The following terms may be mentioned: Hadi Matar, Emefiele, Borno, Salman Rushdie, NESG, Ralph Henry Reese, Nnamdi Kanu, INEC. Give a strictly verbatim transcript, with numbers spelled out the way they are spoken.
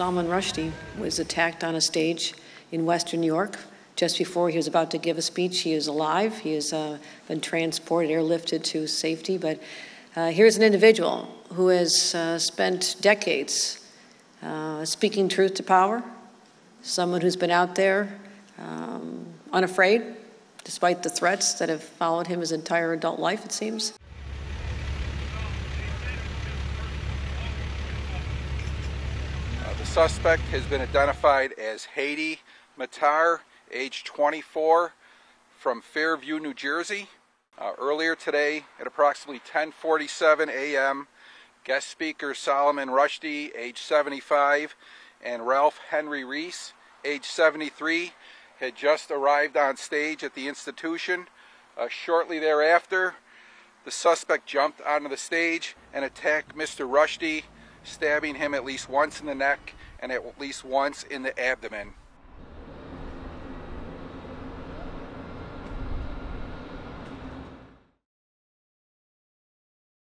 Salman Rushdie was attacked on a stage in Western New York just before he was about to give a speech. He is alive. He has uh, been transported, airlifted to safety. But uh, here's an individual who has uh, spent decades uh, speaking truth to power, someone who's been out there um, unafraid, despite the threats that have followed him his entire adult life, it seems. Uh, the suspect has been identified as Hadi Matar, age twenty-four, from Fairview, New Jersey. Uh, earlier today, at approximately ten forty-seven a m, guest speakers Salman Rushdie, age seventy-five, and Ralph Henry Reese, age seventy-three, had just arrived on stage at the institution. Uh, shortly thereafter, the suspect jumped onto the stage and attacked Mister Rushdie, stabbing him at least once in the neck and at least once in the abdomen.